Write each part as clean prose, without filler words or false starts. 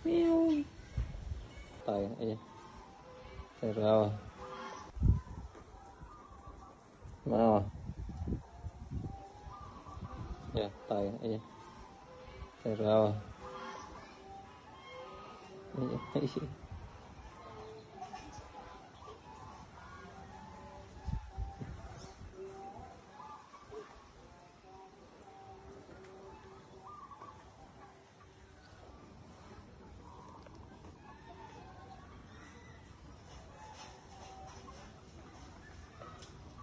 Meow. Tahu ya? Terlalu. Mau. Ya, tahu ya? Terlalu.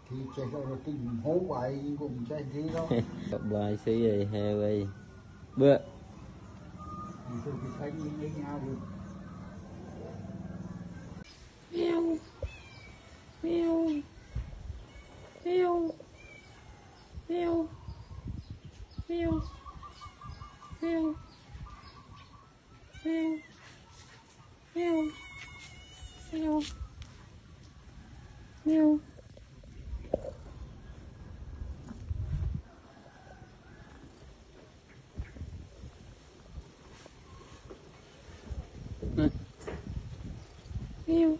Thì chạy ra là cái hố hoài cũng chạy gì đó. Gặp bài xí gì heo ơi. Bữa. Tôi thì thấy đi nhau được. Meo. Meo. Meo. Meo. Meo. Meo. Meo. Meo. Meo. Meo. Meow. Meow.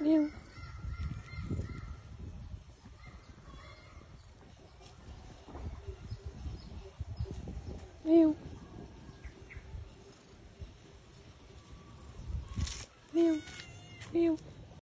Meow. Meow.